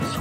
Yeah.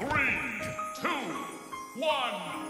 3, 2, 1.